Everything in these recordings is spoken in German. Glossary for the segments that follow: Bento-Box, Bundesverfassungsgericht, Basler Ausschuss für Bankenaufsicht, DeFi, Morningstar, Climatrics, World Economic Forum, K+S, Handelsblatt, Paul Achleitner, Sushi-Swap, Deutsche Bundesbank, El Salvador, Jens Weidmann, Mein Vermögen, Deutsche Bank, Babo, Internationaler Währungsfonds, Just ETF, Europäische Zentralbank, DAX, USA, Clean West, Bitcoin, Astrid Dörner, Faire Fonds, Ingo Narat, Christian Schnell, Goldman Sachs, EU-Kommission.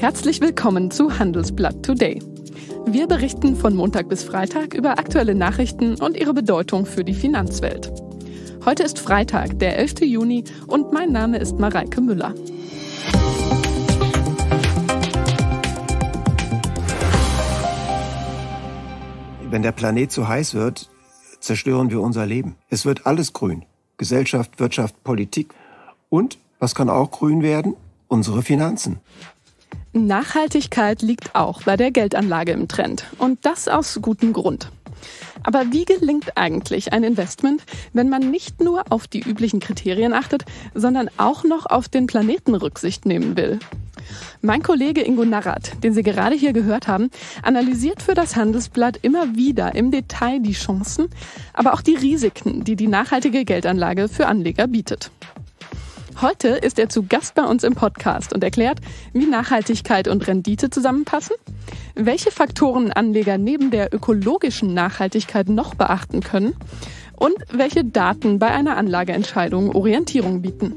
Herzlich willkommen zu Handelsblatt Today. Wir berichten von Montag bis Freitag über aktuelle Nachrichten und ihre Bedeutung für die Finanzwelt. Heute ist Freitag, der 11. Juni, und mein Name ist Mareike Müller. Wenn der Planet zu heiß wird, zerstören wir unser Leben. Es wird alles grün. Gesellschaft, Wirtschaft, Politik. Und was kann auch grün werden? Unsere Finanzen. Nachhaltigkeit liegt auch bei der Geldanlage im Trend. Und das aus gutem Grund. Aber wie gelingt eigentlich ein Investment, wenn man nicht nur auf die üblichen Kriterien achtet, sondern auch noch auf den Planeten Rücksicht nehmen will? Mein Kollege Ingo Narat, den Sie gerade hier gehört haben, analysiert für das Handelsblatt immer wieder im Detail die Chancen, aber auch die Risiken, die die nachhaltige Geldanlage für Anleger bietet. Heute ist er zu Gast bei uns im Podcast und erklärt, wie Nachhaltigkeit und Rendite zusammenpassen, welche Faktoren Anleger neben der ökologischen Nachhaltigkeit noch beachten können und welche Daten bei einer Anlageentscheidung Orientierung bieten.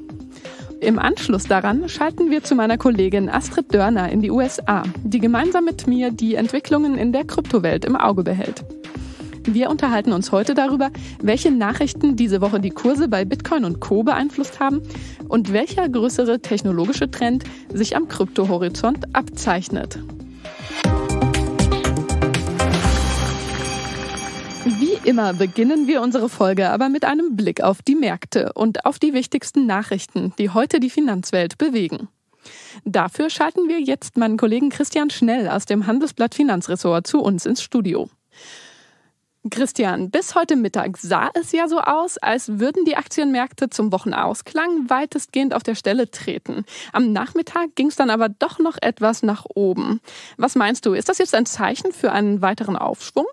Im Anschluss daran schalten wir zu meiner Kollegin Astrid Dörner in die USA, die gemeinsam mit mir die Entwicklungen in der Kryptowelt im Auge behält. Wir unterhalten uns heute darüber, welche Nachrichten diese Woche die Kurse bei Bitcoin und Co. beeinflusst haben und welcher größere technologische Trend sich am Kryptohorizont abzeichnet. Wie immer beginnen wir unsere Folge aber mit einem Blick auf die Märkte und auf die wichtigsten Nachrichten, die heute die Finanzwelt bewegen. Dafür schalten wir jetzt meinen Kollegen Christian Schnell aus dem Handelsblatt Finanzressort zu uns ins Studio. Christian, bis heute Mittag sah es ja so aus, als würden die Aktienmärkte zum Wochenausklang weitestgehend auf der Stelle treten. Am Nachmittag ging es dann aber doch noch etwas nach oben. Was meinst du, ist das jetzt ein Zeichen für einen weiteren Aufschwung?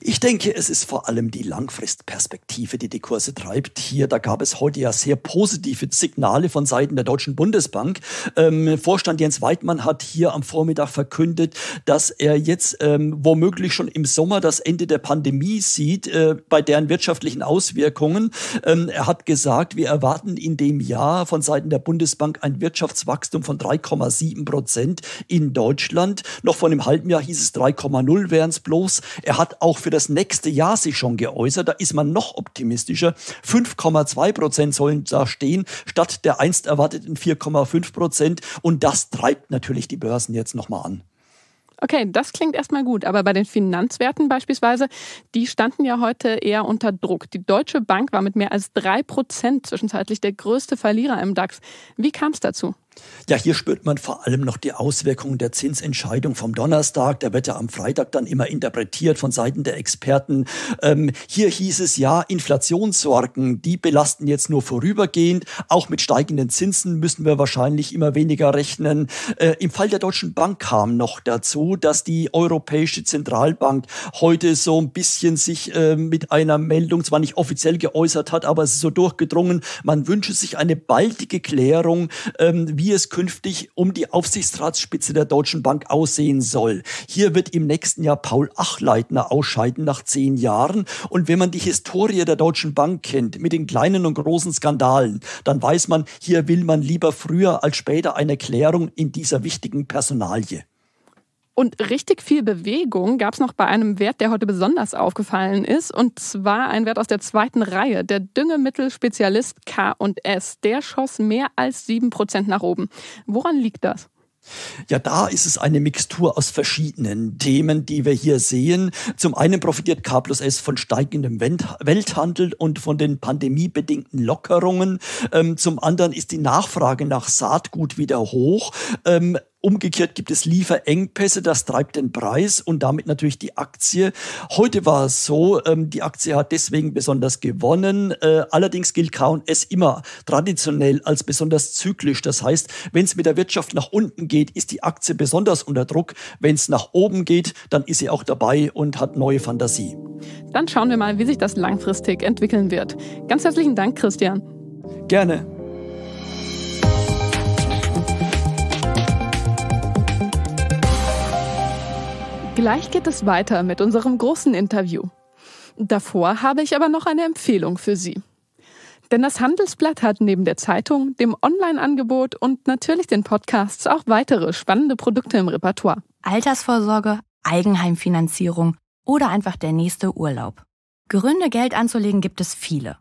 Ich denke, es ist vor allem die Langfristperspektive, die die Kurse treibt. Da gab es heute ja sehr positive Signale von Seiten der Deutschen Bundesbank. Vorstand Jens Weidmann hat hier am Vormittag verkündet, dass er jetzt womöglich schon im Sommer das Ende der Pandemie sieht, bei deren wirtschaftlichen Auswirkungen. Er hat gesagt, wir erwarten in dem Jahr von Seiten der Bundesbank ein Wirtschaftswachstum von 3,7% in Deutschland. Noch vor einem halben Jahr hieß es 3,0 wären es bloß. Er hat auch für das nächste Jahr sich schon geäußert, da ist man noch optimistischer. 5,2% sollen da stehen, statt der einst erwarteten 4,5%. Und das treibt natürlich die Börsen jetzt nochmal an. Okay, das klingt erstmal gut, aber bei den Finanzwerten beispielsweise, die standen ja heute eher unter Druck. Die Deutsche Bank war mit mehr als 3% zwischenzeitlich der größte Verlierer im DAX. Wie kam es dazu? Ja, hier spürt man vor allem noch die Auswirkungen der Zinsentscheidung vom Donnerstag. Der wird ja am Freitag dann immer interpretiert von Seiten der Experten. Hier hieß es ja, Inflationssorgen, die belasten jetzt nur vorübergehend. Auch mit steigenden Zinsen müssen wir wahrscheinlich immer weniger rechnen. Im Fall der Deutschen Bank kam noch dazu, dass die Europäische Zentralbank heute so ein bisschen sich mit einer Meldung zwar nicht offiziell geäußert hat, aber es ist so durchgedrungen, man wünsche sich eine baldige Klärung, wie es künftig um die Aufsichtsratsspitze der Deutschen Bank aussehen soll. Hier wird im nächsten Jahr Paul Achleitner ausscheiden nach 10 Jahren. Und wenn man die Historie der Deutschen Bank kennt, mit den kleinen und großen Skandalen, dann weiß man, hier will man lieber früher als später eine Klärung in dieser wichtigen Personalie. Und richtig viel Bewegung gab es noch bei einem Wert, der heute besonders aufgefallen ist. Und zwar ein Wert aus der zweiten Reihe, der Düngemittelspezialist K+S. Der schoss mehr als 7% nach oben. Woran liegt das? Ja, da ist es eine Mixtur aus verschiedenen Themen, die wir hier sehen. Zum einen profitiert K+S von steigendem Welthandel und von den pandemiebedingten Lockerungen. Zum anderen ist die Nachfrage nach Saatgut wieder hoch. Umgekehrt gibt es Lieferengpässe, das treibt den Preis und damit natürlich die Aktie. Heute war es so, die Aktie hat deswegen besonders gewonnen. Allerdings gilt K+S immer traditionell als besonders zyklisch. Das heißt, wenn es mit der Wirtschaft nach unten geht, ist die Aktie besonders unter Druck. Wenn es nach oben geht, dann ist sie auch dabei und hat neue Fantasie. Dann schauen wir mal, wie sich das langfristig entwickeln wird. Ganz herzlichen Dank, Christian. Gerne. Gleich geht es weiter mit unserem großen Interview. Davor habe ich aber noch eine Empfehlung für Sie. Denn das Handelsblatt hat neben der Zeitung, dem Online-Angebot und natürlich den Podcasts auch weitere spannende Produkte im Repertoire. Altersvorsorge, Eigenheimfinanzierung oder einfach der nächste Urlaub. Gründe, Geld anzulegen, gibt es viele.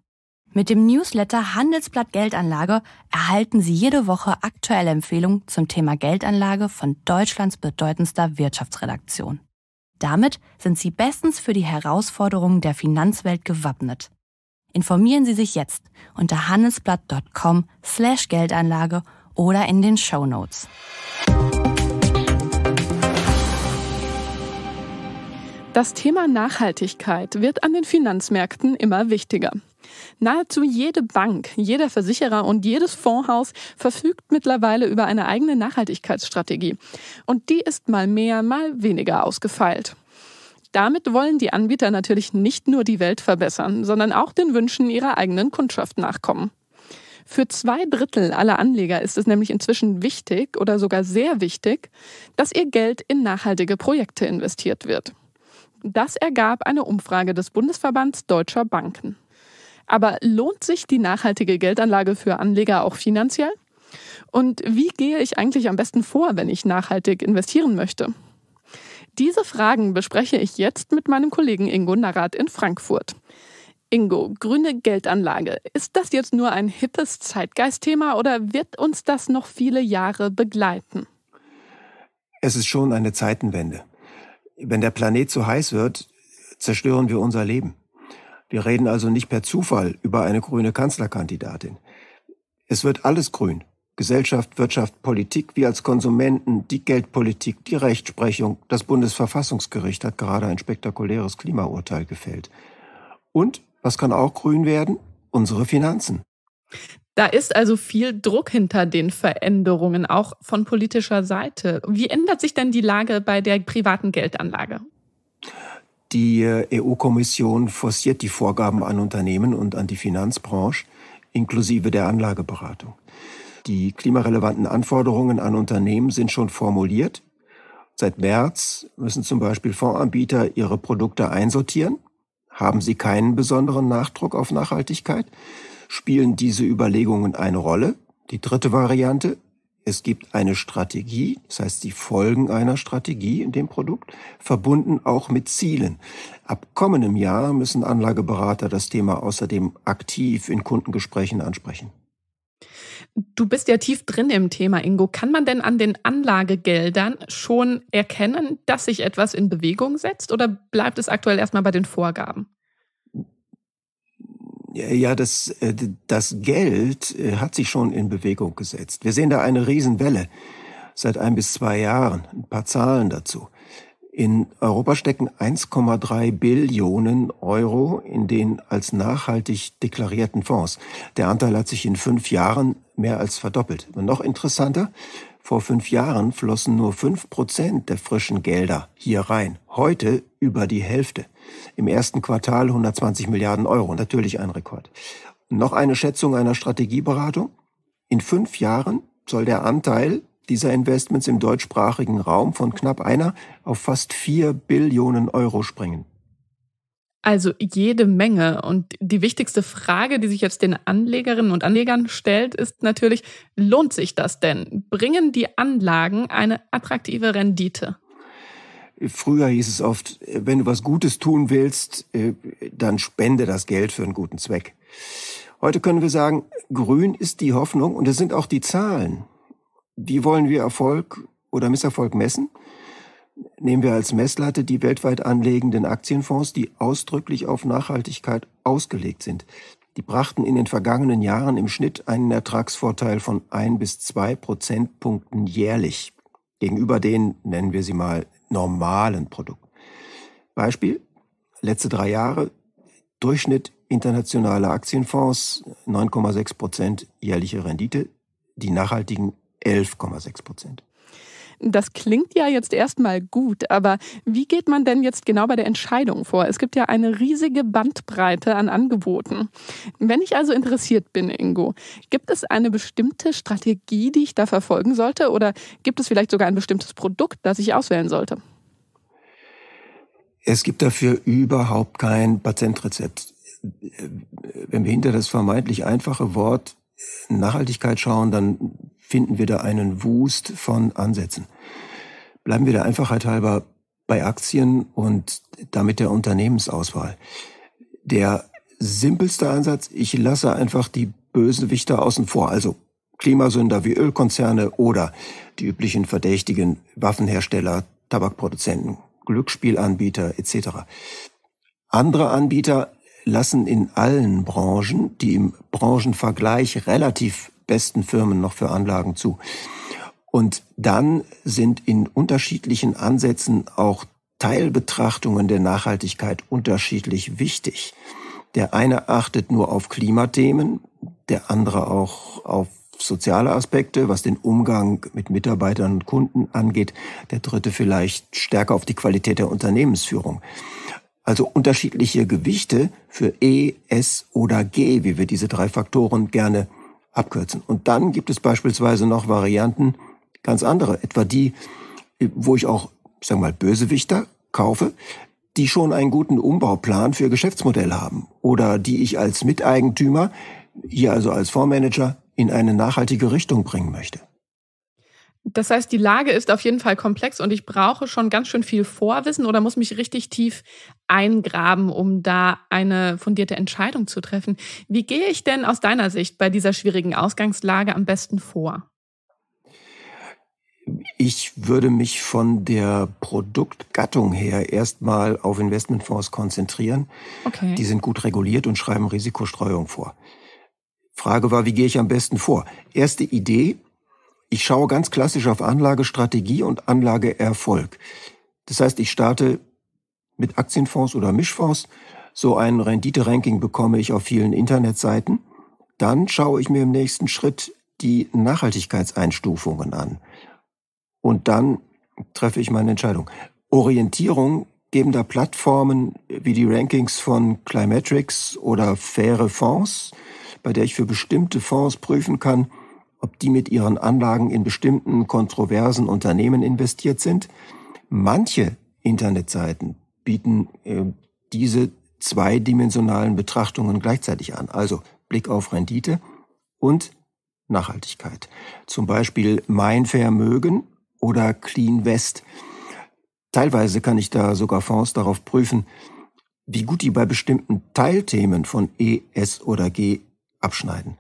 Mit dem Newsletter Handelsblatt Geldanlage erhalten Sie jede Woche aktuelle Empfehlungen zum Thema Geldanlage von Deutschlands bedeutendster Wirtschaftsredaktion. Damit sind Sie bestens für die Herausforderungen der Finanzwelt gewappnet. Informieren Sie sich jetzt unter handelsblatt.com/Geldanlage oder in den Shownotes. Das Thema Nachhaltigkeit wird an den Finanzmärkten immer wichtiger. Nahezu jede Bank, jeder Versicherer und jedes Fondshaus verfügt mittlerweile über eine eigene Nachhaltigkeitsstrategie. Und die ist mal mehr, mal weniger ausgefeilt. Damit wollen die Anbieter natürlich nicht nur die Welt verbessern, sondern auch den Wünschen ihrer eigenen Kundschaft nachkommen. Für 2/3 aller Anleger ist es nämlich inzwischen wichtig oder sogar sehr wichtig, dass ihr Geld in nachhaltige Projekte investiert wird. Das ergab eine Umfrage des Bundesverbands Deutscher Banken. Aber lohnt sich die nachhaltige Geldanlage für Anleger auch finanziell? Und wie gehe ich eigentlich am besten vor, wenn ich nachhaltig investieren möchte? Diese Fragen bespreche ich jetzt mit meinem Kollegen Ingo Narat in Frankfurt. Ingo, grüne Geldanlage, ist das jetzt nur ein hippes Zeitgeistthema oder wird uns das noch viele Jahre begleiten? Es ist schon eine Zeitenwende. Wenn der Planet so heiß wird, zerstören wir unser Leben. Wir reden also nicht per Zufall über eine grüne Kanzlerkandidatin. Es wird alles grün. Gesellschaft, Wirtschaft, Politik, wir als Konsumenten, die Geldpolitik, die Rechtsprechung. Das Bundesverfassungsgericht hat gerade ein spektakuläres Klimaurteil gefällt. Und, was kann auch grün werden? Unsere Finanzen. Da ist also viel Druck hinter den Veränderungen, auch von politischer Seite. Wie ändert sich denn die Lage bei der privaten Geldanlage? Die EU-Kommission forciert die Vorgaben an Unternehmen und an die Finanzbranche, inklusive der Anlageberatung. Die klimarelevanten Anforderungen an Unternehmen sind schon formuliert. Seit März müssen zum Beispiel Fondsanbieter ihre Produkte einsortieren. Haben sie keinen besonderen Nachdruck auf Nachhaltigkeit? Spielen diese Überlegungen eine Rolle? Die dritte Variante, es gibt eine Strategie, das heißt die Folgen einer Strategie in dem Produkt, verbunden auch mit Zielen. Ab kommendem Jahr müssen Anlageberater das Thema außerdem aktiv in Kundengesprächen ansprechen. Du bist ja tief drin im Thema, Ingo. Kann man denn an den Anlagegeldern schon erkennen, dass sich etwas in Bewegung setzt oder bleibt es aktuell erstmal bei den Vorgaben? Ja, das Geld hat sich schon in Bewegung gesetzt. Wir sehen da eine Riesenwelle seit 1 bis 2 Jahren. Ein paar Zahlen dazu. In Europa stecken 1,3 Billionen Euro in den als nachhaltig deklarierten Fonds. Der Anteil hat sich in 5 Jahren mehr als verdoppelt. Und noch interessanter, vor 5 Jahren flossen nur 5% der frischen Gelder hier rein. Heute über die Hälfte. Im ersten Quartal 120 Milliarden Euro. Natürlich ein Rekord. Und noch eine Schätzung einer Strategieberatung. In 5 Jahren soll der Anteil dieser Investments im deutschsprachigen Raum von knapp 1 auf fast 4 Billionen Euro springen. Also jede Menge. Und die wichtigste Frage, die sich jetzt den Anlegerinnen und Anlegern stellt, ist natürlich, lohnt sich das denn? Bringen die Anlagen eine attraktive Rendite? Früher hieß es oft, wenn du was Gutes tun willst, dann spende das Geld für einen guten Zweck. Heute können wir sagen, grün ist die Hoffnung und es sind auch die Zahlen. Wie wollen wir Erfolg oder Misserfolg messen? Nehmen wir als Messlatte die weltweit anlegenden Aktienfonds, die ausdrücklich auf Nachhaltigkeit ausgelegt sind. Die brachten in den vergangenen Jahren im Schnitt einen Ertragsvorteil von 1 bis 2 Prozentpunkten jährlich gegenüber den, nennen wir sie mal, normalen Produkten. Beispiel, letzte 3 Jahre, Durchschnitt internationaler Aktienfonds, 9,6% jährliche Rendite, die nachhaltigen 11,6%. Das klingt ja jetzt erstmal gut, aber wie geht man denn jetzt genau bei der Entscheidung vor? Es gibt ja eine riesige Bandbreite an Angeboten. Wenn ich also interessiert bin, Ingo, gibt es eine bestimmte Strategie, die ich da verfolgen sollte? Oder gibt es vielleicht sogar ein bestimmtes Produkt, das ich auswählen sollte? Es gibt dafür überhaupt kein Patentrezept. wenn wir hinter das vermeintlich einfache Wort Nachhaltigkeit schauen, dann finden wir da einen Wust von Ansätzen. Bleiben wir der Einfachheit halber bei Aktien und damit der Unternehmensauswahl. Der simpelste Ansatz, ich lasse einfach die Bösewichter außen vor, also Klimasünder wie Ölkonzerne oder die üblichen Verdächtigen, Waffenhersteller, Tabakproduzenten, Glücksspielanbieter etc. Andere Anbieter lassen in allen Branchen die im Branchenvergleich relativ besten Firmen noch für Anlagen zu. Und dann sind in unterschiedlichen Ansätzen auch Teilbetrachtungen der Nachhaltigkeit unterschiedlich wichtig. Der eine achtet nur auf Klimathemen, der andere auch auf soziale Aspekte, was den Umgang mit Mitarbeitern und Kunden angeht, der dritte vielleicht stärker auf die Qualität der Unternehmensführung. Also unterschiedliche Gewichte für E, S oder G, wie wir diese drei Faktoren gerne abkürzen. Und dann gibt es beispielsweise noch Varianten, ganz andere, etwa die, wo ich auch, sagen wir mal, Bösewichter kaufe, die schon einen guten Umbauplan für Geschäftsmodell haben oder die ich als Miteigentümer, hier also als Fondsmanager, in eine nachhaltige Richtung bringen möchte. Das heißt, die Lage ist auf jeden Fall komplex und ich brauche schon ganz schön viel Vorwissen oder muss mich richtig tief eingraben, um da eine fundierte Entscheidung zu treffen. Wie gehe ich denn aus deiner Sicht bei dieser schwierigen Ausgangslage am besten vor? Ich würde mich von der Produktgattung her erstmal auf Investmentfonds konzentrieren. Okay. Die sind gut reguliert und schreiben Risikostreuung vor. Frage war, wie gehe ich am besten vor? Erste Idee, ich schaue ganz klassisch auf Anlagestrategie und Anlageerfolg. Das heißt, ich starte mit Aktienfonds oder Mischfonds. So ein Rendite-Ranking bekomme ich auf vielen Internetseiten. Dann schaue ich mir im nächsten Schritt die Nachhaltigkeitseinstufungen an. Und dann treffe ich meine Entscheidung. Orientierung geben da Plattformen wie die Rankings von Climatrics oder Faire Fonds, bei der ich für bestimmte Fonds prüfen kann, ob die mit ihren Anlagen in bestimmten kontroversen Unternehmen investiert sind. Manche Internetseiten bieten diese zweidimensionalen Betrachtungen gleichzeitig an. Also Blick auf Rendite und Nachhaltigkeit. Zum Beispiel Mein Vermögen oder Clean West. Teilweise kann ich da sogar Fonds darauf prüfen, wie gut die bei bestimmten Teilthemen von E, S oder G abschneiden.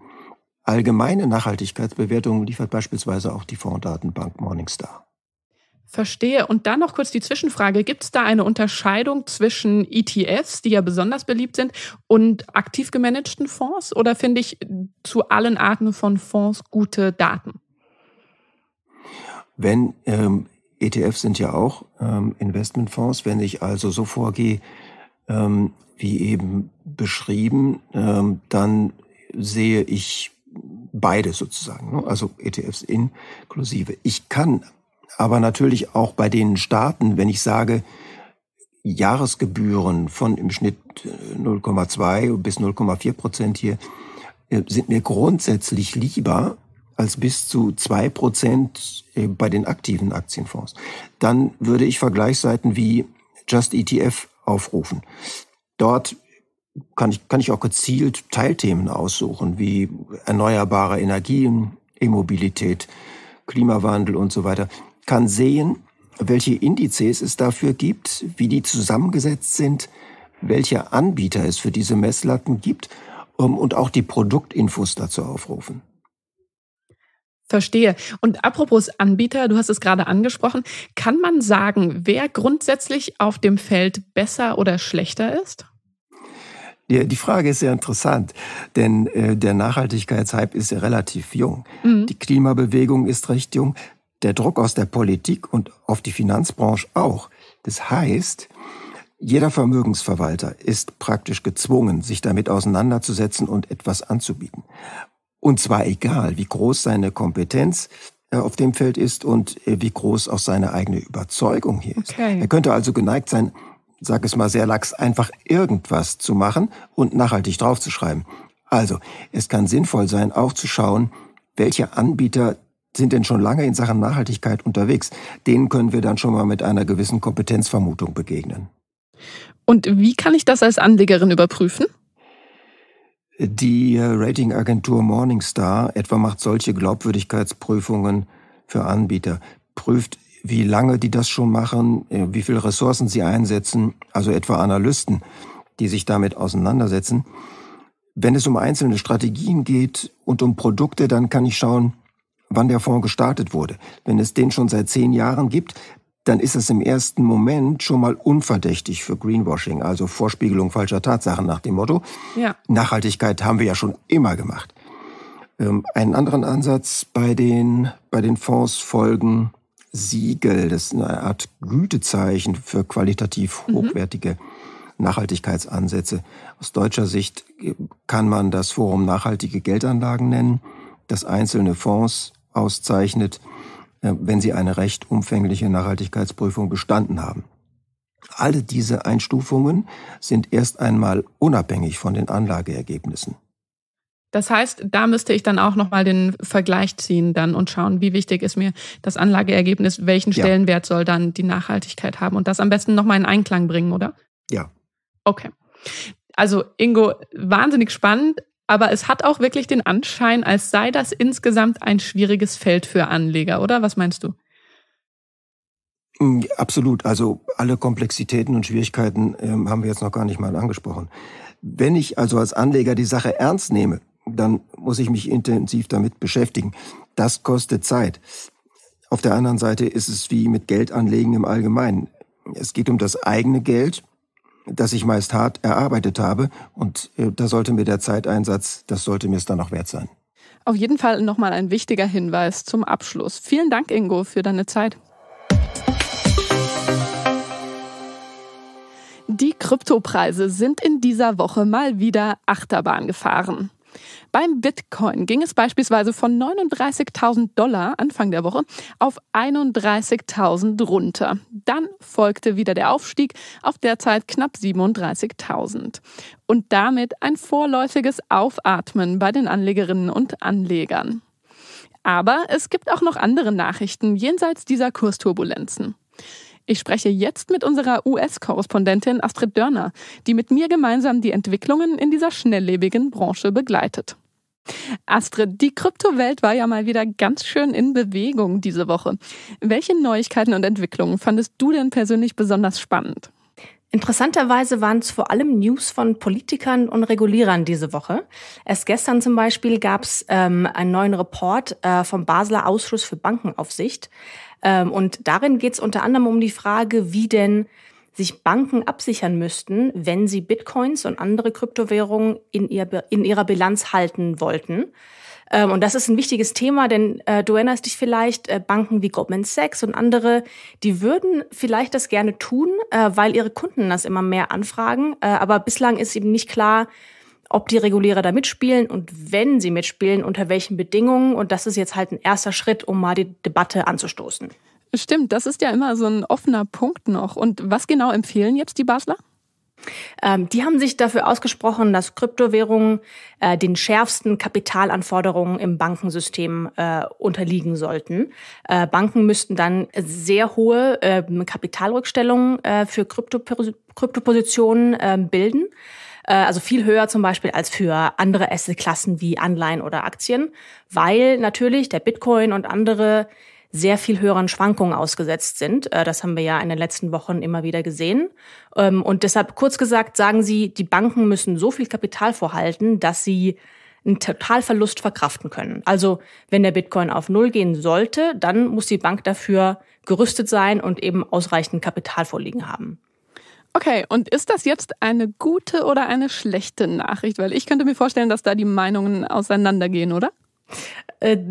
Allgemeine Nachhaltigkeitsbewertungen liefert beispielsweise auch die Fondsdatenbank Morningstar. Verstehe. Und dann noch kurz die Zwischenfrage. Gibt es da eine Unterscheidung zwischen ETFs, die ja besonders beliebt sind, und aktiv gemanagten Fonds? Oder finde ich zu allen Arten von Fonds gute Daten? Wenn ETFs sind ja auch Investmentfonds, wenn ich also so vorgehe, wie eben beschrieben, dann sehe ich beides sozusagen, also ETFs inklusive. Ich kann aber natürlich auch bei den Staaten, wenn ich sage, Jahresgebühren von im Schnitt 0,2 bis 0,4% hier, sind mir grundsätzlich lieber als bis zu 2% bei den aktiven Aktienfonds. Dann würde ich Vergleichsseiten wie Just ETF aufrufen. Dort kann ich auch gezielt Teilthemen aussuchen, wie erneuerbare Energien, E-Mobilität, Klimawandel und so weiter. Kann sehen, welche Indizes es dafür gibt, wie die zusammengesetzt sind, welche Anbieter es für diese Messlatten gibt und auch die Produktinfos dazu aufrufen. Verstehe. Und apropos Anbieter, du hast es gerade angesprochen, kann man sagen, wer grundsätzlich auf dem Feld besser oder schlechter ist? Die Frage ist sehr interessant, denn der Nachhaltigkeitshype ist ja relativ jung. Mhm. Die Klimabewegung ist recht jung, der Druck aus der Politik und auf die Finanzbranche auch. Das heißt, jeder Vermögensverwalter ist praktisch gezwungen, sich damit auseinanderzusetzen und etwas anzubieten. Und zwar egal, wie groß seine Kompetenz auf dem Feld ist und wie groß auch seine eigene Überzeugung hier ist. Okay. Er könnte also geneigt sein, sag es mal sehr lax, einfach irgendwas zu machen und nachhaltig draufzuschreiben. Also, es kann sinnvoll sein, auch zu schauen, welche Anbieter sind denn schon lange in Sachen Nachhaltigkeit unterwegs. Denen können wir dann schon mal mit einer gewissen Kompetenzvermutung begegnen. Und wie kann ich das als Anlegerin überprüfen? Die Ratingagentur Morningstar etwa macht solche Glaubwürdigkeitsprüfungen für Anbieter, prüft, wie lange die das schon machen, wie viele Ressourcen sie einsetzen, also etwa Analysten, die sich damit auseinandersetzen. Wenn es um einzelne Strategien geht und um Produkte, dann kann ich schauen, wann der Fonds gestartet wurde. Wenn es den schon seit 10 Jahren gibt, dann ist es im ersten Moment schon mal unverdächtig für Greenwashing, also Vorspiegelung falscher Tatsachen nach dem Motto. Ja. Nachhaltigkeit haben wir ja schon immer gemacht. Einen anderen Ansatz bei den Fonds folgen Siegel. Das ist eine Art Gütezeichen für qualitativ hochwertige Nachhaltigkeitsansätze. Aus deutscher Sicht kann man das Forum Nachhaltige Geldanlagen nennen, das einzelne Fonds auszeichnet, wenn sie eine recht umfängliche Nachhaltigkeitsprüfung bestanden haben. Alle diese Einstufungen sind erst einmal unabhängig von den Anlageergebnissen. Das heißt, da müsste ich dann auch nochmal den Vergleich ziehen dann und schauen, wie wichtig ist mir das Anlageergebnis, welchen Stellenwert soll dann die Nachhaltigkeit haben und das am besten nochmal in Einklang bringen, oder? Ja. Okay. Also Ingo, wahnsinnig spannend. Aber es hat auch wirklich den Anschein, als sei das insgesamt ein schwieriges Feld für Anleger, oder? Was meinst du? Absolut. Also alle Komplexitäten und Schwierigkeiten haben wir jetzt noch gar nicht mal angesprochen. Wenn ich also als Anleger die Sache ernst nehme, dann muss ich mich intensiv damit beschäftigen. Das kostet Zeit. Auf der anderen Seite ist es wie mit Geldanlegen im Allgemeinen. Es geht um das eigene Geld, das ich meist hart erarbeitet habe. Und da sollte mir der Zeiteinsatz, das sollte mir es dann auch wert sein. Auf jeden Fall nochmal ein wichtiger Hinweis zum Abschluss. Vielen Dank, Ingo, für deine Zeit. Die Kryptopreise sind in dieser Woche mal wieder Achterbahn gefahren. Beim Bitcoin ging es beispielsweise von $39.000 Anfang der Woche auf 31.000 runter. Dann folgte wieder der Aufstieg auf derzeit knapp 37.000. Und damit ein vorläufiges Aufatmen bei den Anlegerinnen und Anlegern. Aber es gibt auch noch andere Nachrichten jenseits dieser Kursturbulenzen. Ich spreche jetzt mit unserer US-Korrespondentin Astrid Dörner, die mit mir gemeinsam die Entwicklungen in dieser schnelllebigen Branche begleitet. Astrid, die Kryptowelt war ja mal wieder ganz schön in Bewegung diese Woche. Welche Neuigkeiten und Entwicklungen fandest du denn persönlich besonders spannend? Interessanterweise waren es vor allem News von Politikern und Regulierern diese Woche. Erst gestern zum Beispiel gab es einen neuen Report vom Basler Ausschuss für Bankenaufsicht. Und darin geht es unter anderem um die Frage, wie denn sich Banken absichern müssten, wenn sie Bitcoins und andere Kryptowährungen in ihrer Bilanz halten wollten. Und das ist ein wichtiges Thema, denn du erinnerst dich vielleicht, Banken wie Goldman Sachs und andere, die würden vielleicht das gerne tun, weil ihre Kunden das immer mehr anfragen. Aber bislang ist eben nicht klar, ob die Regulierer da mitspielen und wenn sie mitspielen, unter welchen Bedingungen. Und das ist jetzt halt ein erster Schritt, um mal die Debatte anzustoßen. Stimmt, das ist ja immer so ein offener Punkt noch. Und was genau empfehlen jetzt die Basler? Die haben sich dafür ausgesprochen, dass Kryptowährungen den schärfsten Kapitalanforderungen im Bankensystem unterliegen sollten. Banken müssten dann sehr hohe Kapitalrückstellungen für Kryptopositionen bilden. Also viel höher zum Beispiel als für andere Assetklassen wie Anleihen oder Aktien, weil natürlich der Bitcoin und andere sehr viel höheren Schwankungen ausgesetzt sind. Das haben wir ja in den letzten Wochen immer wieder gesehen. Und deshalb, kurz gesagt, sagen sie, die Banken müssen so viel Kapital vorhalten, dass sie einen Totalverlust verkraften können. Also wenn der Bitcoin auf Null gehen sollte, dann muss die Bank dafür gerüstet sein und eben ausreichend Kapital vorliegen haben. Okay, und ist das jetzt eine gute oder eine schlechte Nachricht? Weil ich könnte mir vorstellen, dass da die Meinungen auseinandergehen, oder?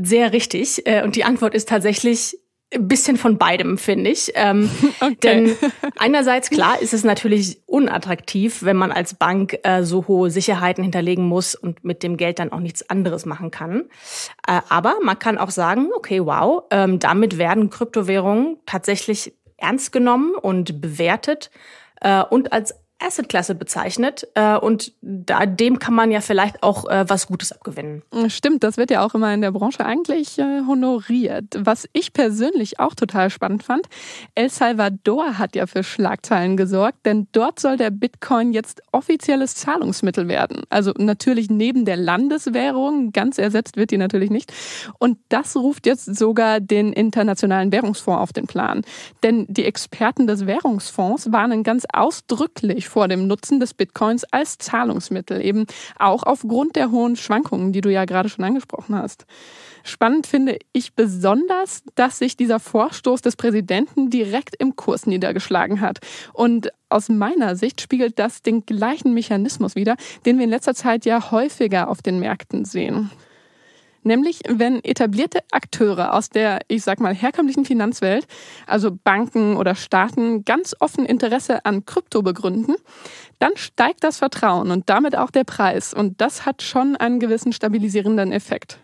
Sehr richtig. Und die Antwort ist tatsächlich ein bisschen von beidem, finde ich. Okay. Denn einerseits, klar, ist es natürlich unattraktiv, wenn man als Bank so hohe Sicherheiten hinterlegen muss und mit dem Geld dann auch nichts anderes machen kann. Aber man kann auch sagen, okay, wow, damit werden Kryptowährungen tatsächlich ernst genommen und bewertet und als Assetklasse bezeichnet und dem kann man ja vielleicht auch was Gutes abgewinnen. Stimmt, das wird ja auch immer in der Branche eigentlich honoriert. Was ich persönlich auch total spannend fand, El Salvador hat ja für Schlagzeilen gesorgt, denn dort soll der Bitcoin jetzt offizielles Zahlungsmittel werden. Also natürlich neben der Landeswährung, ganz ersetzt wird die natürlich nicht. Und das ruft jetzt sogar den Internationalen Währungsfonds auf den Plan. Denn die Experten des Währungsfonds warnen ganz ausdrücklich vor dem Nutzen des Bitcoins als Zahlungsmittel, eben auch aufgrund der hohen Schwankungen, die du ja gerade schon angesprochen hast. Spannend finde ich besonders, dass sich dieser Vorstoß des Präsidenten direkt im Kurs niedergeschlagen hat. Und aus meiner Sicht spiegelt das den gleichen Mechanismus wider, den wir in letzter Zeit ja häufiger auf den Märkten sehen. Nämlich, wenn etablierte Akteure aus der, ich sag mal, herkömmlichen Finanzwelt, also Banken oder Staaten, ganz offen Interesse an Krypto begründen, dann steigt das Vertrauen und damit auch der Preis. Und das hat schon einen gewissen stabilisierenden Effekt.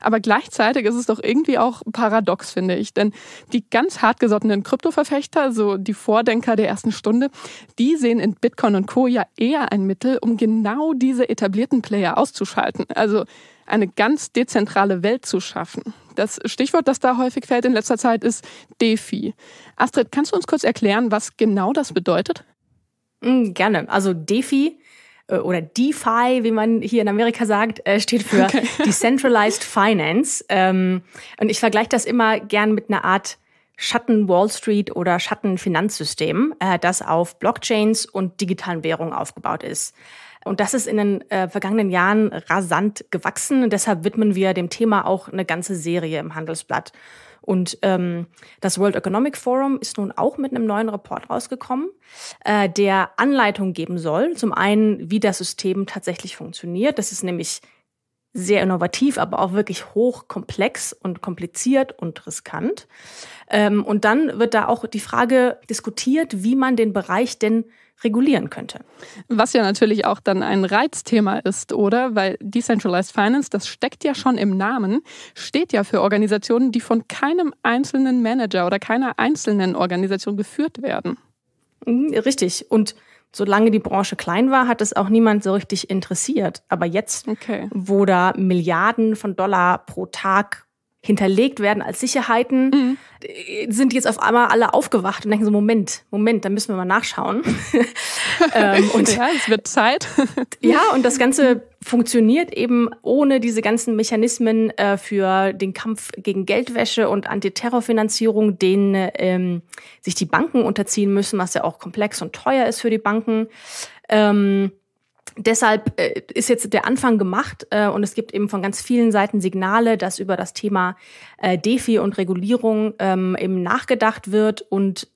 Aber gleichzeitig ist es doch irgendwie auch paradox, finde ich. Denn die ganz hartgesottenen Kryptoverfechter, so die Vordenker der ersten Stunde, die sehen in Bitcoin und Co. ja eher ein Mittel, um genau diese etablierten Player auszuschalten. Also eine ganz dezentrale Welt zu schaffen. Das Stichwort, das da häufig fällt in letzter Zeit, ist DeFi. Astrid, kannst du uns kurz erklären, was genau das bedeutet? Gerne. Also DeFi oder DeFi, wie man hier in Amerika sagt, steht für Decentralized Finance. Und ich vergleiche das immer gern mit einer Art Schatten-Wall Street oder Schatten-Finanzsystem, das auf Blockchains und digitalen Währungen aufgebaut ist. Und das ist in den vergangenen Jahren rasant gewachsen. Und deshalb widmen wir dem Thema auch eine ganze Serie im Handelsblatt. Und das World Economic Forum ist nun auch mit einem neuen Report rausgekommen, der Anleitung geben soll. Zum einen, wie das System tatsächlich funktioniert. Das ist nämlich sehr innovativ, aber auch wirklich hochkomplex und kompliziert und riskant. Und dann wird da auch die Frage diskutiert, wie man den Bereich denn regulieren könnte. Was ja natürlich auch dann ein Reizthema ist, oder? Weil Decentralized Finance, das steckt ja schon im Namen, steht ja für Organisationen, die von keinem einzelnen Manager oder keiner einzelnen Organisation geführt werden. Richtig. Und solange die Branche klein war, hat es auch niemand so richtig interessiert. Aber jetzt, wo da Milliarden von Dollar pro Tag hinterlegt werden als Sicherheiten, sind jetzt auf einmal alle aufgewacht und denken so, Moment, da müssen wir mal nachschauen. Und ja, es wird Zeit. Ja, und das Ganze funktioniert eben ohne diese ganzen Mechanismen für den Kampf gegen Geldwäsche und Antiterrorfinanzierung, denen sich die Banken unterziehen müssen, was ja auch komplex und teuer ist für die Banken. Deshalb ist jetzt der Anfang gemacht und es gibt eben von ganz vielen Seiten Signale, dass über das Thema DeFi und Regulierung eben nachgedacht wird und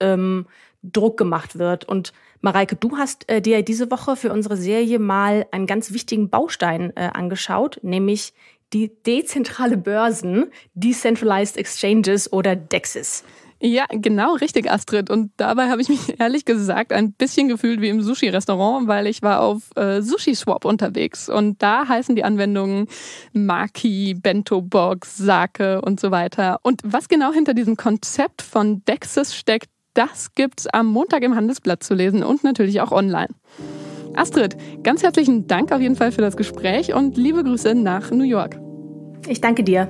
Druck gemacht wird. Und Mareike, du hast dir diese Woche für unsere Serie mal einen ganz wichtigen Baustein angeschaut, nämlich die dezentrale Börsen, Decentralized Exchanges oder DEXs. Ja, genau, richtig, Astrid. Und dabei habe ich mich ehrlich gesagt ein bisschen gefühlt wie im Sushi-Restaurant, weil ich war auf Sushi-Swap unterwegs. Und da heißen die Anwendungen Maki, Bento-Box, Sake und so weiter. Und was genau hinter diesem Konzept von DEXs steckt, das gibt's am Montag im Handelsblatt zu lesen und natürlich auch online. Astrid, ganz herzlichen Dank auf jeden Fall für das Gespräch und liebe Grüße nach New York. Ich danke dir.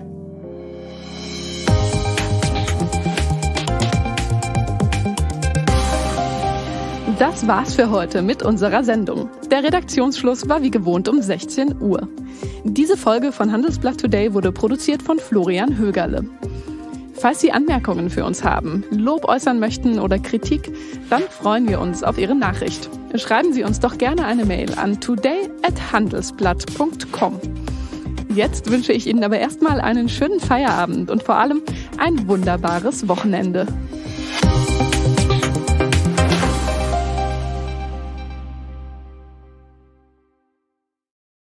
Das war's für heute mit unserer Sendung. Der Redaktionsschluss war wie gewohnt um 16 Uhr. Diese Folge von Handelsblatt Today wurde produziert von Florian Högerle. Falls Sie Anmerkungen für uns haben, Lob äußern möchten oder Kritik, dann freuen wir uns auf Ihre Nachricht. Schreiben Sie uns doch gerne eine Mail an today@handelsblatt.com. Jetzt wünsche ich Ihnen aber erstmal einen schönen Feierabend und vor allem ein wunderbares Wochenende.